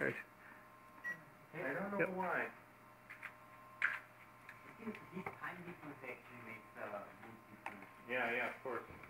Right. I don't know why. His time difference actually makes a big difference. Yeah, of course.